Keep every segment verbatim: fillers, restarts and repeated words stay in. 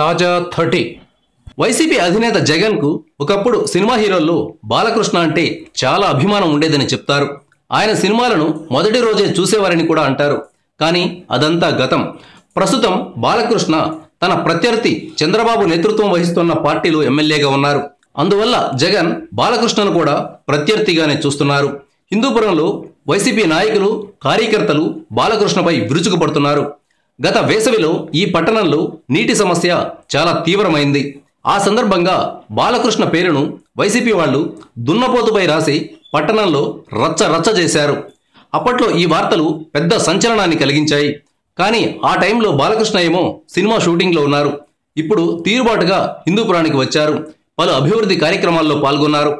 తాజా thirty. YCP అధినేత జగన్ కు ఒకప్పుడు సినిమా హీరోల్లో బాలకృష్ణ అంటే చాలా అభిమానం ఉండేదని చెప్తారు. ఆయన సినిమాలను మొదటి రోజే చూసేవారని కూడా అంటారు. కానీ అదంతా గతం. ప్రస్తుతం బాలకృష్ణ తన ప్రత్యర్థి చంద్రబాబు నేతృత్వం వహిస్తున్న పార్టీలో ఎమ్మెల్యేగా ఉన్నారు. అందువల్ల జగన్ బాలకృష్ణను కూడా ప్రత్యర్థిగానే చూస్తున్నారు. హిందూపురంలో వైసీపీ నాయకులు, కార్యకర్తలు బాలకృష్ణపై విరుచుకుపడుతున్నారు. గత వేసవిలో ఈ పట్టణంలో నీటి సమస్య చాలా తీవ్రమైంది. ఆ సందర్భంగా బాలకృష్ణ పేరును వైసీపీ వాళ్ళు దున్నపోతుపై రాసి పట్టణంలో రచ్చ రచ్చ చేశారు. అప్పట్లో ఈ వార్తలు పెద్ద సంచలనాన్ని కలిగించాయి. కానీ ఆ టైంలో బాలకృష్ణ ఏమో సినిమా షూటింగ్లో ఉన్నారు. ఇప్పుడు తీరుబాటుగా హిందూపురానికి వచ్చారు. పలు అభివృద్ధి కార్యక్రమాల్లో పాల్గొన్నారు.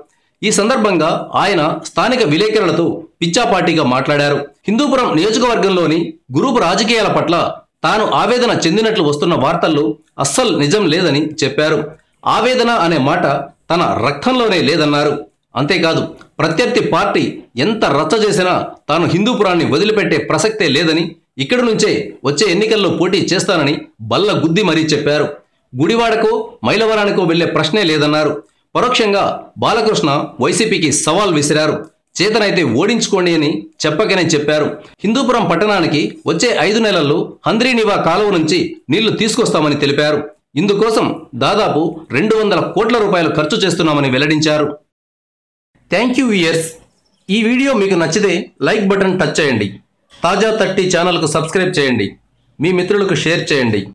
ఈ సందర్భంగా ఆయన స్థానిక విలేకరులతో పిచ్చాపాటిగా మాట్లాడారు. హిందూపురం నియోజకవర్గంలోని గ్రూపు రాజకీయాల పట్ల తాను ఆవేదన చెందినట్లు వస్తున్న వార్తల్లో అస్సలు నిజం లేదని చెప్పారు. ఆవేదన అనే మాట తన రక్తంలోనే లేదన్నారు. అంతేకాదు, ప్రత్యర్థి పార్టీ ఎంత రచ్చ చేసినా తాను హిందూపురాన్ని వదిలిపెట్టే ప్రసక్తే లేదని, ఇక్కడి నుంచే వచ్చే ఎన్నికల్లో పోటీ చేస్తానని బల్ల గుద్ది మరీ చెప్పారు. గుడివాడకో మైలవరానికో వెళ్లే ప్రశ్నే లేదన్నారు. పరోక్షంగా బాలకృష్ణ వైసీపీకి సవాల్ విసిరారు. చేతనైతే ఓడించుకోండి అని చెప్పకనే చెప్పారు. హిందూపురం పట్టణానికి వచ్చే ఐదు నెలల్లో హంద్రీనివా కాలువ నుంచి నీళ్లు తీసుకొస్తామని తెలిపారు. ఇందుకోసం దాదాపు రెండు వందల కోట్ల రూపాయలు ఖర్చు చేస్తున్నామని వెల్లడించారు. Thank you viewers. ఈ వీడియో మీకు నచ్చితే లైక్ బటన్ టచ్ చేయండి. తాజా థర్టీ ఛానల్కు సబ్స్క్రైబ్ చేయండి. మీ మిత్రులకు షేర్ చేయండి.